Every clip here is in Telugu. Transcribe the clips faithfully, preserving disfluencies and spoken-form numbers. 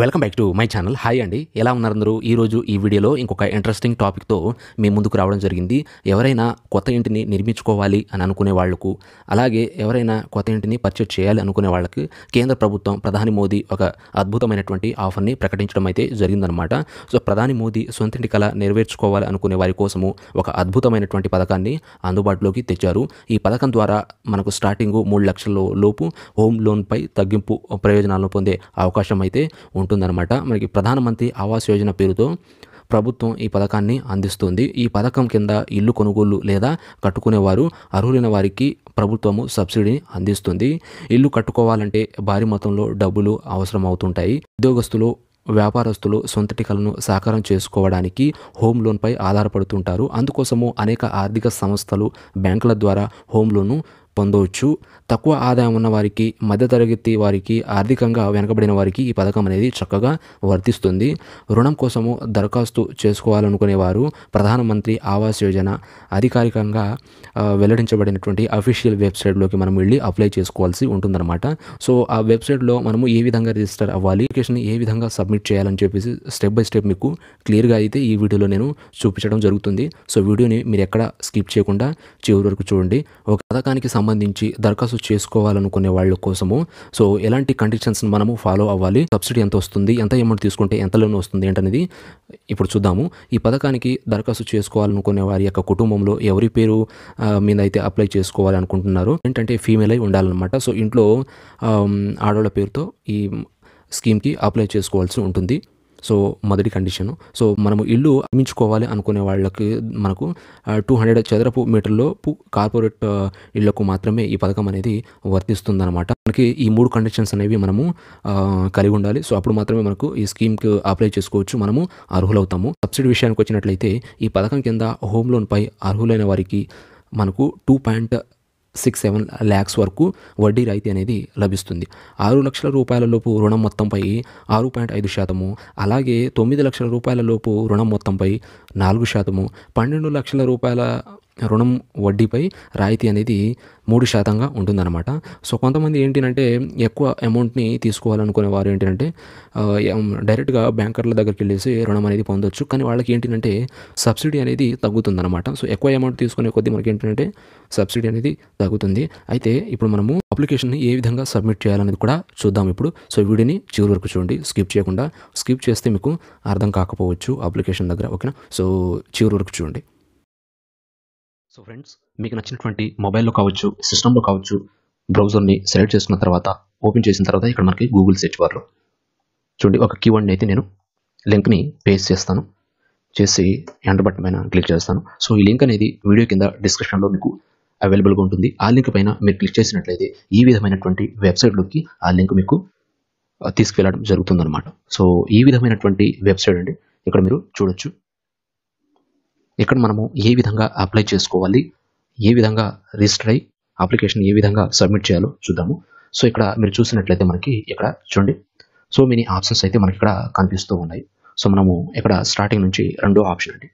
Welcome back to my channel. Hi అండి, ఎలా ఉన్నారందరూ? ఈరోజు ఈ వీడియోలో ఇంకొక ఇంట్రెస్టింగ్ టాపిక్తో మీ ముందుకు రావడం జరిగింది. ఎవరైనా కొత్త ఇంటిని నిర్మించుకోవాలి అని అనుకునే వాళ్లకు, అలాగే ఎవరైనా కొత్త ఇంటిని పర్చేజ్ చేయాలి అనుకునే వాళ్ళకి కేంద్ర ప్రభుత్వం ప్రధాని మోదీ ఒక అద్భుతమైనటువంటి ఆఫర్ని ప్రకటించడం అయితే జరిగిందనమాట. సో ప్రధాని మోదీ సొంత ఇంటి కళ నెరవేర్చుకోవాలి అనుకునే వారి కోసము ఒక అద్భుతమైనటువంటి పథకాన్ని అందుబాటులోకి తెచ్చారు. ఈ పథకం ద్వారా మనకు స్టార్టింగ్ మూడు లక్షల లోపు హోమ్ లోన్పై తగ్గింపు ప్రయోజనాలను పొందే అవకాశం అయితే ఉంటుందన్నమాట. మనకి ప్రధానమంత్రి ఆవాస్ యోజన పేరుతో ప్రభుత్వం ఈ పథకాన్ని అందిస్తుంది. ఈ పథకం కింద ఇల్లు కొనుగోలు లేదా కట్టుకునేవారు అర్హులైన వారికి ప్రభుత్వము సబ్సిడీని అందిస్తుంది. ఇల్లు కట్టుకోవాలంటే భారీ మొత్తంలో డబ్బులు అవసరమవుతుంటాయి. ఉద్యోగస్తులు, వ్యాపారస్తులు సొంతటి కలను సాకారం చేసుకోవడానికి హోమ్ లోన్పై ఆధారపడుతుంటారు. అందుకోసము అనేక ఆర్థిక సంస్థలు బ్యాంకుల ద్వారా హోమ్ లోను పొందవచ్చు. తక్కువ ఆదాయం ఉన్న వారికి, మధ్యతరగతి వారికి, ఆర్థికంగా వెనకబడిన వారికి ఈ పథకం అనేది చక్కగా వర్తిస్తుంది. రుణం కోసము దరఖాస్తు చేసుకోవాలనుకునేవారు ప్రధానమంత్రి ఆవాస్ యోజన అధికారికంగా వెల్లడించబడినటువంటి అఫీషియల్ వెబ్సైట్లోకి మనం వెళ్ళి అప్లై చేసుకోవాల్సి ఉంటుందన్నమాట. సో ఆ వెబ్సైట్లో మనము ఏ విధంగా రిజిస్టర్ అవ్వాలి, అప్లికేషన్ ఏ విధంగా సబ్మిట్ చేయాలని చెప్పేసి స్టెప్ బై స్టెప్ మీకు క్లియర్గా అయితే ఈ వీడియోలో నేను చూపించడం జరుగుతుంది. సో వీడియోని మీరు ఎక్కడ స్కిప్ చేయకుండా చివరి వరకు చూడండి. ఒక పథకానికి సంబంధించి దరఖాస్తు చేసుకోవాలనుకునే వాళ్ళ కోసము సో ఎలాంటి కండిషన్స్ని మనము ఫాలో అవ్వాలి, సబ్సిడీ ఎంత వస్తుంది, ఎంత అమౌంట్ తీసుకుంటే ఎంత లోన్ వస్తుంది ఏంటనేది ఇప్పుడు చూద్దాము. ఈ పథకానికి దరఖాస్తు చేసుకోవాలనుకునే వారి యొక్క కుటుంబంలో ఎవరి పేరు మీద అయితే అప్లై చేసుకోవాలి అనుకుంటున్నారు ఏంటంటే ఫీమేల్ అయి ఉండాలన్నమాట. సో ఇంట్లో ఆడవాళ్ళ పేరుతో ఈ స్కీమ్కి అప్లై చేసుకోవాల్సి ఉంటుంది. సో మొదటి కండిషను, సో మనము ఇల్లు అమ్మించుకోవాలి అనుకునే వాళ్ళకి మనకు టూ హండ్రెడ్ చదరపు మీటర్లోపు కార్పొరేట్ ఇళ్లకు మాత్రమే ఈ పథకం అనేది వర్తిస్తుందన్నమాట. మనకి ఈ మూడు కండిషన్స్ అనేవి మనము కలిగి ఉండాలి. సో అప్పుడు మాత్రమే మనకు ఈ స్కీమ్కి అప్లై చేసుకోవచ్చు, మనము అర్హులవుతాము. సబ్సిడీ విషయానికి వచ్చినట్లయితే ఈ పథకం కింద హోమ్ లోన్పై అర్హులైన వారికి మనకు two point six seven lakhs వరకు వడ్డీ రాయితీ అనేది లభిస్తుంది. ఆరు లక్షల రూపాయల లోపు రుణం మొత్తంపై ఆరు పాయింట్ ఐదు శాతము, అలాగే తొమ్మిది లక్షల రూపాయల లోపు రుణం మొత్తంపై నాలుగు శాతము, పన్నెండు లక్షల రూపాయల రుణం వడ్డీపై రాయితీ అనేది మూడు శాతంగా ఉంటుందన్నమాట. సో కొంతమంది ఏంటంటే ఎక్కువ అమౌంట్ని తీసుకోవాలనుకునే వారు ఏంటంటే డైరెక్ట్గా బ్యాంకర్ల దగ్గరికి వెళ్ళేసి రుణం అనేది పొందొచ్చు. కానీ వాళ్ళకి ఏంటంటే సబ్సిడీ అనేది తగ్గుతుందన్నమాట. సో ఎక్కువ అమౌంట్ తీసుకునే కొద్దీ మనకి ఏంటంటే సబ్సిడీ అనేది తగ్గుతుంది. అయితే ఇప్పుడు మనము అప్లికేషన్ని ఏ విధంగా సబ్మిట్ చేయాలనేది కూడా చూద్దాం ఇప్పుడు. సో వీడియోని చివరి వరకు చూడండి, స్కిప్ చేయకుండా. స్కిప్ చేస్తే మీకు అర్థం కాకపోవచ్చు అప్లికేషన్ దగ్గర, ఓకేనా? సో చివరి వరకు చూడండి. సో ఫ్రెండ్స్, మీకు నచ్చినటువంటి మొబైల్లో కావచ్చు, సిస్టంలో కావచ్చు, బ్రౌజర్ని సెలెక్ట్ చేసుకున్న తర్వాత, ఓపెన్ చేసిన తర్వాత ఇక్కడ మనకి గూగుల్ సెర్చ్ బార్లో చూడండి ఒక కీవర్డ్ని అయితే నేను లింక్ని పేస్ట్ చేస్తాను. చేసి ఎంటర్ బటన్ పైన క్లిక్ చేస్తాను. సో ఈ లింక్ అనేది వీడియో కింద డిస్క్రిప్షన్లో మీకు అవైలబుల్గా ఉంటుంది. ఆ లింక్ పైన మీరు క్లిక్ చేసినట్లయితే ఈ విధమైనటువంటి వెబ్సైట్లోకి ఆ లింక్ మీకు తీసుకువెళ్ళడం జరుగుతుందన్నమాట. సో ఈ విధమైనటువంటి వెబ్సైట్ అండి, ఇక్కడ మీరు చూడొచ్చు. ఇక్కడ మనము ఏ విధంగా అప్లై చేసుకోవాలి, ఏ విధంగా రిజిస్టర్ అయ్యి అప్లికేషన్ ఏ విధంగా సబ్మిట్ చేయాలో చూద్దాము. సో ఇక్కడ మీరు చూసినట్లయితే మనకి ఇక్కడ చూడండి సో మెనీ ఆప్షన్స్ అయితే మనకి ఇక్కడ కనిపిస్తూ ఉన్నాయి. సో మనము ఇక్కడ స్టార్టింగ్ నుంచి రెండో ఆప్షన్ అండి,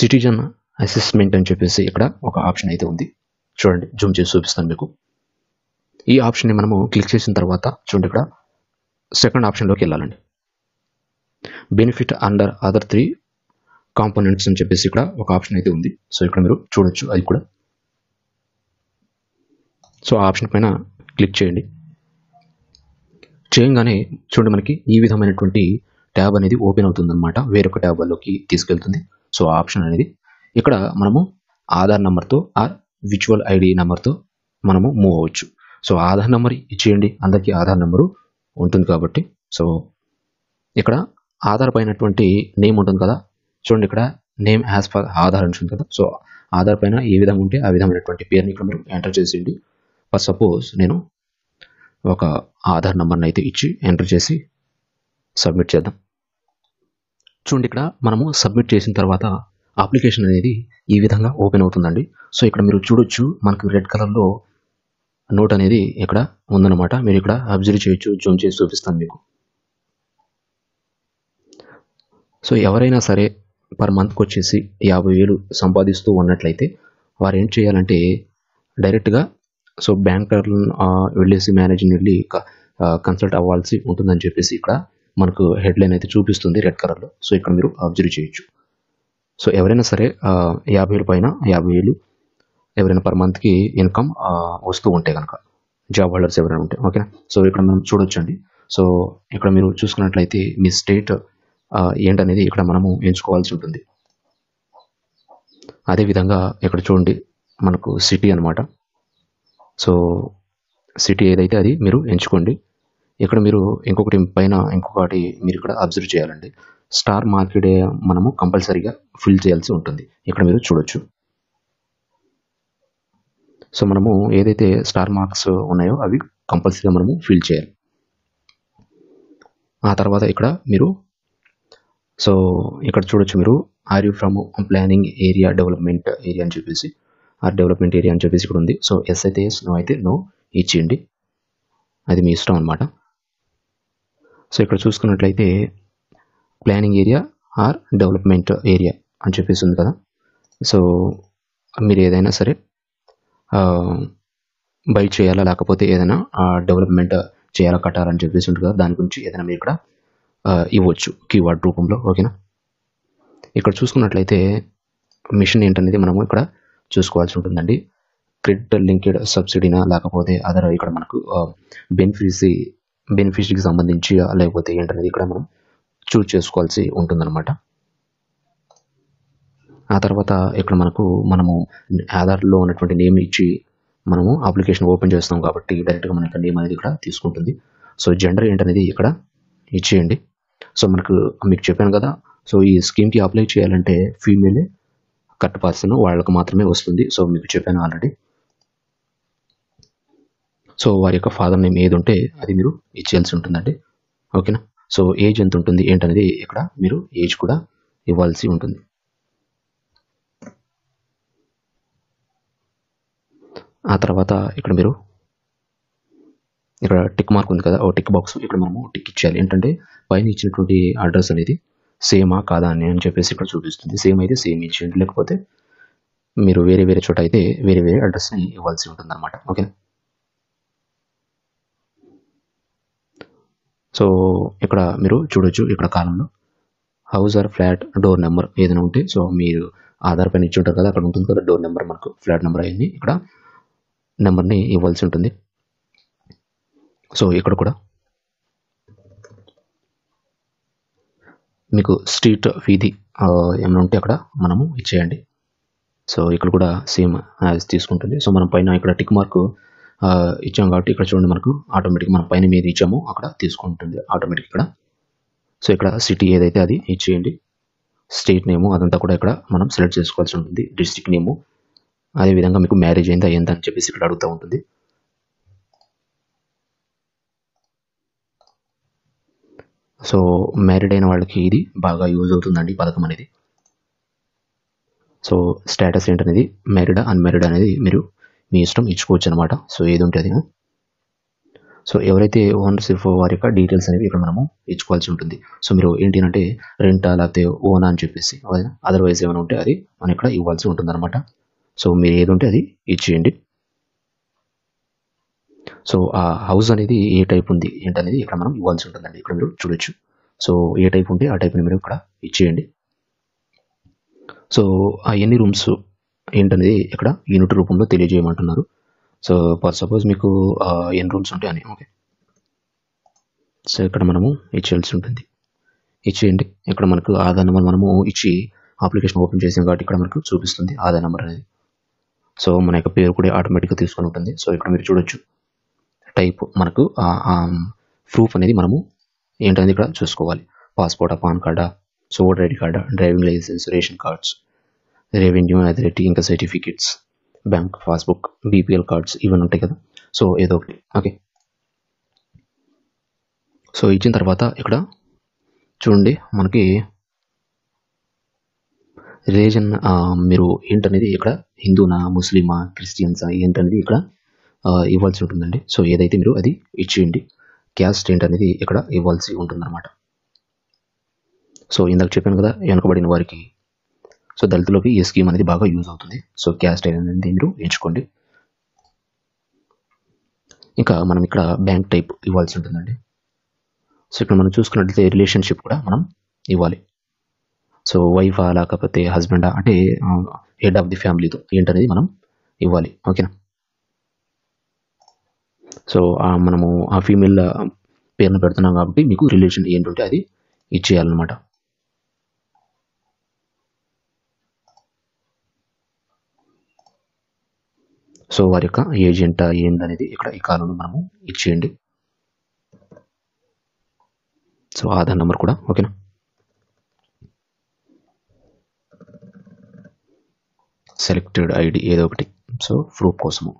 సిటిజన్ అసెస్మెంట్ అని చెప్పేసి ఇక్కడ ఒక ఆప్షన్ అయితే ఉంది. చూడండి, జూమ్ చేసి చూపిస్తాను మీకు. ఈ ఆప్షన్ని మనము క్లిక్ చేసిన తర్వాత చూడండి ఇక్కడ సెకండ్ ఆప్షన్లోకి వెళ్ళాలండి. Benefit under other three components అని చెప్పేసి ఇక్కడ ఒక ఆప్షన్ అయితే ఉంది. సో ఇక్కడ మీరు చూడొచ్చు అది కూడా. సో ఆ ఆప్షన్ పైన క్లిక్ చేయండి. చేయగానే చూడండి మనకి ఈ విధమైనటువంటి ట్యాబ్ అనేది ఓపెన్ అవుతుంది అనమాట, వేరొక ట్యాబ్లోకి తీసుకెళ్తుంది. సో ఆ ఆప్షన్ అనేది ఇక్కడ మనము ఆధార్ నెంబర్తో ఆర్ విజువల్ ఐడి నెంబర్తో మనము మూవ్ అవ్వచ్చు. సో ఆధార్ నెంబర్ ఇచ్చేయండి, అందరికీ ఆధార్ నెంబరు ఉంటుంది కాబట్టి. సో ఇక్కడ ఆధార్ పైనటువంటి నేమ్ ఉంటుంది కదా, చూడండి ఇక్కడ నేమ్ యాజ్ పర్ ఆధార్ ఉంటుంది కదా. సో ఆధార్ పైన ఏ విధంగా ఉంటే ఆ విధమైనటువంటి పేరుని ఇక్కడ మీరు ఎంటర్ చేసేయండి. ఫర్ సపోజ్ నేను ఒక ఆధార్ నెంబర్ని అయితే ఇచ్చి ఎంటర్ చేసి సబ్మిట్ చేద్దాం. చూడండి ఇక్కడ మనము సబ్మిట్ చేసిన తర్వాత అప్లికేషన్ అనేది ఈ విధంగా ఓపెన్ అవుతుందండి. సో ఇక్కడ మీరు చూడొచ్చు మనకు రెడ్ కలర్లో నోట్ అనేది ఇక్కడ ఉందన్నమాట. మీరు ఇక్కడ అబ్జర్వ్ చేయొచ్చు, జూమ్ చేసి చూపిస్తాను మీకు. సో ఎవరైనా సరే పర్ మంత్కి వచ్చేసి యాభై వేలు సంపాదిస్తూ ఉన్నట్లయితే వారు ఏం చేయాలంటే డైరెక్ట్గా సో బ్యాంకర్లను వెళ్ళేసి మేనేజర్ని వెళ్ళి కన్సల్ట్ అవ్వాల్సి ఉంటుందని చెప్పేసి ఇక్కడ మనకు హెడ్లైన్ అయితే చూపిస్తుంది రెడ్ కలర్లో. సో ఇక్కడ మీరు అబ్జర్వ్ చేయొచ్చు. సో ఎవరైనా సరే యాభై వేలు పైన యాభై వేలు ఎవరైనా పర్ మంత్కి ఇన్కమ్ వస్తూ ఉంటే కనుక జాబ్ హోల్డర్స్ ఎవరైనా ఉంటే ఓకేనా. సో ఇక్కడ మనం చూడొచ్చండి. సో ఇక్కడ మీరు చూసుకున్నట్లయితే మీ స్టేట్ ఏంటనేది ఇక్కడ మనము ఎంచుకోవాల్సి ఉంటుంది. అదేవిధంగా ఇక్కడ చూడండి మనకు సిటీ అనమాట. సో సిటీ ఏదైతే అది మీరు ఎంచుకోండి. ఇక్కడ మీరు ఇంకొకటి పైన ఇంకొకటి మీరు ఇక్కడ అబ్జర్వ్ చేయాలండి. స్టార్ మార్కెట్ మనము కంపల్సరీగా ఫిల్ చేయాల్సి ఉంటుంది. ఇక్కడ మీరు చూడొచ్చు. సో మనము ఏదైతే స్టార్ మార్క్స్ ఉన్నాయో అవి కంపల్సరీగా మనము ఫిల్ చేయాలి. ఆ తర్వాత ఇక్కడ మీరు సో ఇక్కడ చూడొచ్చు మీరు are you from planning area development area అని చెప్పేసి ఆర్ డెవలప్మెంట్ ఏరియా అని చెప్పేసి ఇక్కడ ఉంది. సో ఎస్ అయితే ఎస్, నో అయితే నో ఇచ్చేయండి, అది మీ ఇష్టం అనమాట. సో ఇక్కడ చూసుకున్నట్లయితే planning area or development area అని చెప్పేసి ఉంది కదా. సో మీరు ఏదైనా సరే బై చేయాలా లేకపోతే ఏదైనా డెవలప్మెంట్ చేయాలా కట్టాలని చెప్పేసి ఉంటుంది కదా, దాని గురించి ఏదైనా మీరు ఇక్కడ ఇవ్వచ్చు కీవర్డ్ రూపంలో ఓకేనా. ఇక్కడ చూసుకున్నట్లయితే మిషన్ ఏంటనేది మనము ఇక్కడ చూసుకోవాల్సి ఉంటుందండి. క్రెడిట్ లింక్డ్ సబ్సిడీనా లేకపోతే అదర్ ఇక్కడ మనకు బెనిఫిషరీ బెనిఫిషరీకి సంబంధించి లేకపోతే ఏంటనేది ఇక్కడ మనం చూస్ చేసుకోవాల్సి ఉంటుందన్నమాట. ఆ తర్వాత ఇక్కడ మనకు మనము ఆధార్లో ఉన్నటువంటి నేమ్ ఇచ్చి మనము అప్లికేషన్ ఓపెన్ చేస్తాం కాబట్టి డైరెక్ట్గా మన యొక్క నేమ్ అనేది ఇక్కడ తీసుకుంటుంది. సో జెండర్ ఏంటనేది ఇక్కడ ఇచ్చేయండి. సో మనకు మీకు చెప్పాను కదా, సో ఈ స్కీమ్కి అప్లై చేయాలంటే ఫీమేలే కట్ పర్సన్ వాళ్ళకి మాత్రమే వస్తుంది. సో మీకు చెప్పాను ఆల్రెడీ. సో వారి యొక్క ఫాదర్ నేమ్ ఏది ఉంటే అది మీరు ఇచ్చేయాల్సి ఉంటుందండి ఓకేనా. సో ఏజ్ ఎంత ఉంటుంది ఏంటనేది ఇక్కడ మీరు ఏజ్ కూడా ఇవ్వాల్సి ఉంటుంది. ఆ తర్వాత ఇక్కడ మీరు ఇక్కడ టిక్ మార్క్ ఉంది కదా, ఓ టిక్ బాక్స్ ఇక్కడ మనము టిక్ ఇచ్చేయాలి. ఏంటంటే పైన ఇచ్చినటువంటి అడ్రస్ అనేది సేమా కాదా అని అని చెప్పేసి ఇక్కడ చూపిస్తుంది. సేమ్ అయితే సేమ్ ఇచ్చేయండి, లేకపోతే మీరు వేరే వేరే చోట అయితే వేరే వేరే అడ్రస్ని ఇవ్వాల్సి ఉంటుంది అనమాట ఓకేనా. సో ఇక్కడ మీరు చూడొచ్చు ఇక్కడ కాలంలో house or flat door number ఏదైనా ఉంటే సో మీరు ఆధార్ పైన ఇచ్చి ఉంటారు కదా, అక్కడ ఉంటుంది కదా డోర్ నెంబర్ మనకు ఫ్లాట్ నెంబర్ అయ్యింది, ఇక్కడ నెంబర్ని ఇవ్వాల్సి ఉంటుంది. సో ఇక్కడ కూడా మీకు స్ట్రీట్ ఫీది ఏమైనా ఉంటే అక్కడ మనము ఇచ్చేయండి. సో ఇక్కడ కూడా సేమ్ యాజ్ తీసుకుంటుంది. సో మనం పైన ఇక్కడ టిక్ మార్క్ ఇచ్చాం కాబట్టి ఇక్కడ చూడండి మనకు ఆటోమేటిక్గా మనం పైన మీద ఇచ్చామో అక్కడ తీసుకుంటుంది ఆటోమేటిక్ ఇక్కడ. సో ఇక్కడ సిటీ ఏదైతే అది ఇచ్చేయండి. స్టేట్ నేము అదంతా కూడా ఇక్కడ మనం సెలెక్ట్ చేసుకోవాల్సి ఉంటుంది. డిస్ట్రిక్ట్ నేము, అదేవిధంగా మీకు మ్యారేజ్ అయిందా ఎంత అని చెప్పేసి ఇక్కడ అడుగుతూ ఉంటుంది. సో మ్యారీడ్ అయిన వాళ్ళకి ఇది బాగా యూజ్ అవుతుందండి పథకం అనేది. సో స్టేటస్ ఏంటనేది మ్యారీడా అన్మ్యారీడ్ అనేది మీరు మీ ఇష్టం ఇచ్చుకోవచ్చు అనమాట. సో ఏది ఉంటే అది. సో ఎవరైతే ఓనర్షిప్ వారి యొక్క డీటెయిల్స్ అనేవి ఇక్కడ మనము ఇచ్చుకోవాల్సి ఉంటుంది. సో మీరు ఏంటి అంటే రెంటా లేకపోతే ఓనా అని చెప్పేసి అదర్వైజ్ ఏమైనా ఉంటే అది మనం ఇక్కడ ఇవ్వాల్సి ఉంటుంది అనమాట. సో మీరు ఏది ఉంటే అది ఇచ్చేయండి. సో ఆ హౌస్ అనేది ఏ టైప్ ఉంది ఏంటనేది ఇక్కడ మనం ఇవ్వాల్సి ఉంటుందండి. ఇక్కడ మీరు చూడొచ్చు. సో ఏ టైప్ ఉంటే ఆ టైప్ని మీరు ఇక్కడ ఇచ్చేయండి. సో ఆ ఎన్ని రూమ్స్ ఏంటనేది ఇక్కడ యూనిట్ రూపంలో తెలియజేయమంటున్నారు. సో ఫర్ సపోజ్ మీకు ఎన్ని రూమ్స్ ఉంటాయి అని ఓకే. సో ఇక్కడ మనము ఇచ్చేయాల్సి ఉంటుంది, ఇచ్చేయండి. ఇక్కడ మనకు ఆధార్ నెంబర్ మనము ఇచ్చి అప్లికేషన్ ఓపెన్ చేసాం కాబట్టి ఇక్కడ మనకు చూపిస్తుంది ఆధార్ నెంబర్ అనేది. సో మన యొక్క పేరు కూడా ఆటోమేటిక్గా తీసుకొని ఉంటుంది. సో ఇక్కడ మీరు చూడొచ్చు టైప్ మనకు ప్రూఫ్ అనేది మనము ఏంటనేది ఇక్కడ చూసుకోవాలి. పాస్పోర్టా, పాన్ కార్డా, సో ఓటర్ ఐడి కార్డా, driving licence, ration cards, revenue authority ఇంకా certificates, bank passbook, BPL cards ఇవన్నీ ఉంటాయి కదా. సో ఏదో ఒకటి ఓకే. సో ఇచ్చిన తర్వాత ఇక్కడ చూడండి మనకి రిలీజన్ మీరు ఏంటనేది ఇక్కడ హిందూనా ముస్లిమా క్రిస్టియన్సా ఏంటనేది ఇక్కడ ఇవ్వాల్సి ఉంటుందండి. సో ఏదైతే మీరు అది ఇచ్చేయండి. క్యాస్ట్ ఏంటనేది ఇక్కడ ఇవ్వాల్సి ఉంటుందన్నమాట. సో ఇందాక చెప్పాను కదా వెనుకబడిన వారికి, సో దళితులకి ఈ స్కీమ్ అనేది బాగా యూజ్ అవుతుంది. సో క్యాస్ట్ అనేది మీరు ఎంచుకోండి. ఇంకా మనం ఇక్కడ బ్యాంక్ టైప్ ఇవ్వాల్సి ఉంటుందండి. సో ఇక్కడ మనం చూసుకున్నట్లయితే రిలేషన్షిప్ కూడా మనం ఇవ్వాలి. సో వైఫా లేకపోతే హస్బెండా అంటే హెడ్ ఆఫ్ ది ఫ్యామిలీతో ఏంటనేది మనం ఇవ్వాలి. ఓకేనా. సో మనము ఆ ఫీమేల్ పేరును పెడుతున్నాం కాబట్టి మీకు రిలేషన్ ఏంటంటే అది ఇచ్చేయాలన్నమాట. సో వారి యొక్క ఏజెంట్ ఏంటనేది ఇక్కడ ఈ కాలంలో మనము ఇచ్చేయండి. సో ఆధార్ నెంబర్ కూడా ఓకేనా. సెలెక్టెడ్ ఐడి ఏదో ఒకటి, సో ప్రూఫ్ కోసము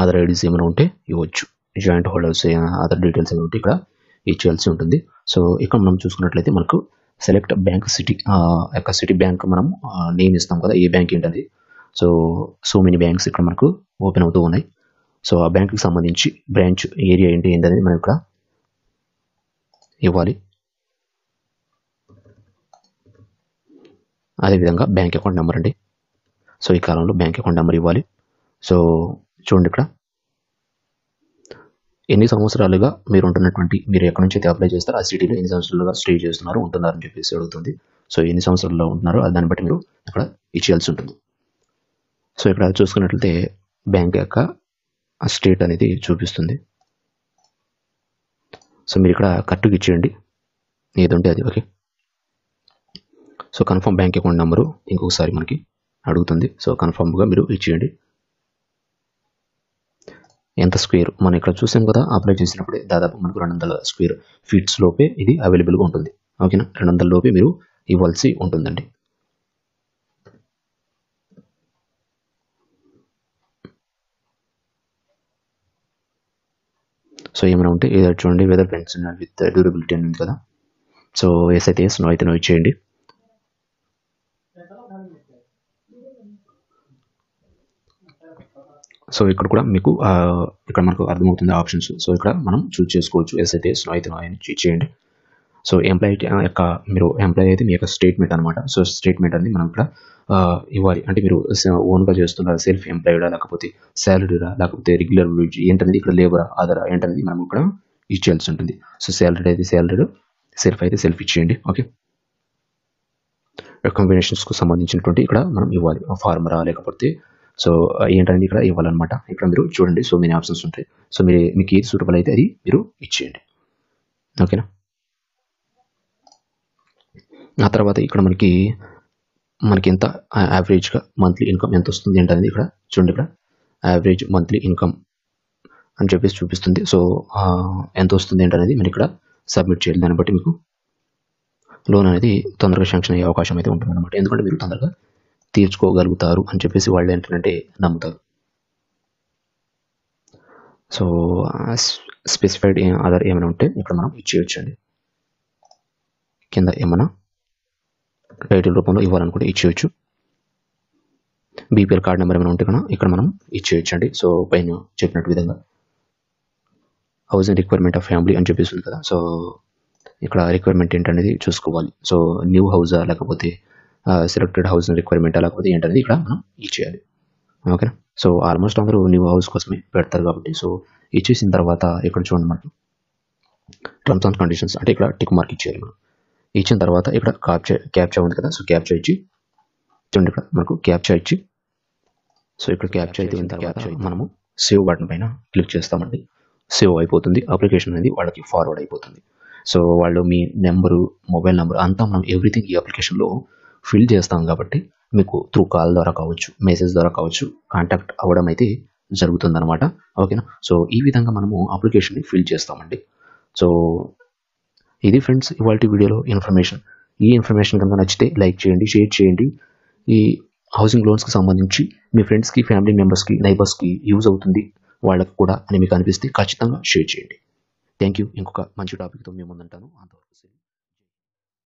ఆధార్ ఐడీస్ ఏమైనా ఉంటే ఇవ్వచ్చు. జాయింట్ హోల్డర్స్ ఆధార్ డీటెయిల్స్ ఏమైనా ఉంటే ఇక్కడ ఇచ్చేయాల్సి ఉంటుంది. సో ఇక్కడ మనం చూసుకున్నట్లయితే మనకు సెలెక్ట్ బ్యాంక్ సిటీ యొక్క సిటీ బ్యాంక్ మనము నేమ్ ఇస్తాం కదా, ఏ బ్యాంక్ ఏంటనేది. సో సో మెనీ బ్యాంక్స్ ఇక్కడ మనకు ఓపెన్ అవుతూ ఉన్నాయి. సో ఆ బ్యాంకుకి సంబంధించి బ్రాంచ్ ఏరియా ఏంటి ఏంటనేది మనం ఇక్కడ ఇవ్వాలి. అదేవిధంగా బ్యాంక్ అకౌంట్ నెంబర్ అండి. సో ఈ కాలంలో బ్యాంక్ అకౌంట్ నెంబర్ ఇవ్వాలి. సో చూడండి ఇక్కడ ఎన్ని సంవత్సరాలుగా మీరు ఉంటున్నటువంటి, మీరు ఎక్కడి నుంచి అయితే అప్లై చేస్తారో ఆ సిటీలో ఎన్ని సంవత్సరాలుగా స్టే చేస్తున్నారు ఉంటున్నారని చెప్పేసి అడుగుతుంది. సో ఎన్ని సంవత్సరాల్లో ఉంటున్నారో దాన్ని బట్టి మీరు ఇక్కడ ఇచ్చేయాల్సి ఉంటుంది. సో ఇక్కడ చూసుకున్నట్లయితే బ్యాంక్ యొక్క స్టేట్ అనేది చూపిస్తుంది. సో మీరు ఇక్కడ కరెక్ట్గా ఇచ్చేయండి ఏదంటే అది. Okay. So confirm bank account number ఇంకొకసారి మనకి అడుగుతుంది. సో కన్ఫర్మ్గా మీరు ఇచ్చేయండి. ఎంత స్క్వేర్ మనం ఇక్కడ చూసాం కదా అప్లై చేసినప్పుడే, దాదాపు మనకు రెండు వందల స్క్వేర్ ఫీట్స్ లోపే ఇది అవైలబుల్గా ఉంటుంది. ఓకేనా. రెండు వందల లోపే మీరు ఇవ్వాల్సి ఉంటుందండి. సో ఏమైనా ఉంటే ఏదో చూడండి, వెదర్ పెన్షన్ విత్ డ్యూరబిలిటీ అని ఉంది కదా. సో ఎస్ అయితే ఎస్, నో అయితే నో ఇచ్చేయండి. సో ఇక్కడ కూడా మీకు ఇక్కడ మనకు అర్థమవుతుంది ఆప్షన్స్. సో ఇక్కడ మనం చూస్ చేసుకోవచ్చు. ఎస్ అయితే ఎస్, నో అయితే నో అని ఇచ్చేయండి. సో ఎంప్లాయీ యొక్క మీరు ఎంప్లాయీ అయితే మీ యొక్క స్టేట్మెంట్ అనమాట. సో స్టేట్మెంట్ అనేది మనం ఇక్కడ ఇవ్వాలి. అంటే మీరు ఓన్గా చేస్తున్నారా, సెల్ఫ్ ఎంప్లాయిడా, లేకపోతే శాలరీరా, లేకపోతే రెగ్యులర్ వెజ్ ఏంటనేది, ఇక్కడ లేబరా ఆధారా ఏంటనేది మనం ఇక్కడ ఇచ్చేయాల్సి ఉంటుంది. సో శాలరీ అయితే శాలరీ, సెల్ఫ్ అయితే సెల్ఫ్ ఇచ్చేయండి. ఓకే. కంబినేషన్స్కు సంబంధించినటువంటి ఇక్కడ మనం ఇవ్వాలి, ఫార్మరా లేకపోతే సో ఏంటనేది ఇక్కడ ఇవ్వాలన్నమాట. ఇక్కడ మీరు చూడండి సో మెనీ ఆప్షన్స్ ఉంటాయి. సో మీరు మీకు ఏది సూటబుల్ అయితే అది మీరు ఇచ్చేయండి. ఓకేనా. ఆ తర్వాత ఇక్కడ మనకి మనకి ఎంత యావరేజ్గా మంత్లీ ఇన్కమ్ ఎంత వస్తుంది ఏంటనేది ఇక్కడ చూడండి. ఇక్కడ యావరేజ్ మంత్లీ ఇన్కమ్ అని చెప్పేసి చూపిస్తుంది. సో ఎంత వస్తుంది ఏంటనేది మీరు ఇక్కడ సబ్మిట్ చేయాలి. దాన్ని బట్టి మీకు లోన్ అనేది తొందరగా శాంక్షన్ అయ్యే అవకాశం అయితే ఉంటుంది అనమాట. ఎందుకంటే మీరు తొందరగా తీర్చుకోగలుగుతారు అని చెప్పేసి వాళ్ళు ఏంటంటే నమ్ముతారు. సో స్పెసిఫైడ్ అదర్ ఏమైనా ఉంటే ఇక్కడ మనం ఇచ్చేయచ్చండి. కింద ఏమైనా టైటిల్ రూపంలో ఇవ్వాలనుకుంటే ఇచ్చేయచ్చు. బీపీఎల్ కార్డు నెంబర్ ఏమైనా ఉంటే కన్నా ఇక్కడ మనం ఇచ్చేయచ్చు అండి. సో పైన చెప్పినట్టు విధంగా హౌసింగ్ రిక్వైర్మెంట్ ఆఫ్ ఫ్యామిలీ అని చెప్పేస్తుంది కదా. సో ఇక్కడ రిక్వైర్మెంట్ ఏంటనేది చూసుకోవాలి. సో న్యూ హౌజా లేకపోతే సెలెక్టెడ్ హౌసింగ్ రిక్వైర్మెంట్ లేకపోతే ఏంటనేది ఇక్కడ మనం ఇచ్చేయాలి. ఓకేనా. సో ఆల్మోస్ట్ అందరూ న్యూ హౌస్ కోసమే పెడతారు కాబట్టి సో ఇచ్చేసిన తర్వాత ఇక్కడ చూడండి మనకి టర్మ్స్ అండ్ కండిషన్స్ అంటే ఇక్కడ టిక్ మార్క్ ఇచ్చేయాలి. మనం ఇచ్చిన తర్వాత ఇక్కడ క్యాప్చా క్యాప్చా ఉంది కదా. సో క్యాప్చా ఇచ్చి చూడండి ఇక్కడ మనకు క్యాప్చా ఇచ్చి సో ఇక్కడ క్యాప్చా అయితే ఉన్న తర్వాత మనము సేవ్ బటన్ పైన క్లిక్ చేస్తామండి. సేవ్ అయిపోతుంది. అప్లికేషన్ అనేది వాళ్ళకి ఫార్వర్డ్ అయిపోతుంది. సో వాళ్ళు మీ నెంబరు, మొబైల్ నెంబర్ అంతా మనం ఎవ్రీథింగ్ ఈ అప్లికేషన్లో ఫిల్ చేస్తాం కాబట్టి మీకు త్రూ కాల్ ద్వారా కావచ్చు, మెసేజ్ ద్వారా కావచ్చు కాంటాక్ట్ అవ్వడం అయితే జరుగుతుందన్నమాట. ఓకేనా. సో ఈ విధంగా మనము అప్లికేషన్ని ఫిల్ చేస్తామండి. సో ఇది ఫ్రెండ్స్ ఇవాల్టి వీడియోలో ఇన్ఫర్మేషన్. ఈ ఇన్ఫర్మేషన్ కనుక నచ్చితే లైక్ చేయండి, షేర్ చేయండి. ఈ హౌసింగ్ లోన్స్కి సంబంధించి మీ ఫ్రెండ్స్కి, ఫ్యామిలీ మెంబర్స్కి, నైబర్స్కి యూజ్ అవుతుంది వాళ్ళకు కూడా అని మీకు అనిపిస్తే ఖచ్చితంగా షేర్ చేయండి. Thank you. ఇంకొక మంచి టాపిక్తో మేము ముందుంటాను. అంతవరకు